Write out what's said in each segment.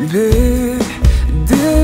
I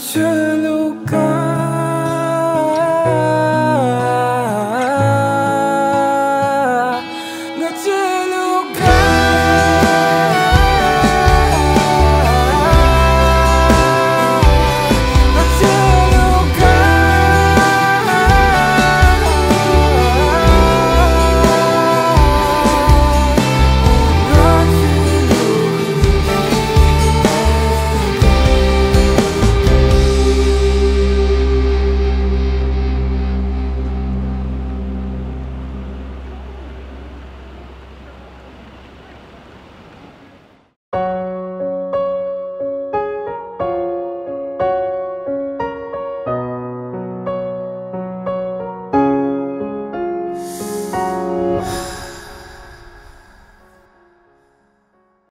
should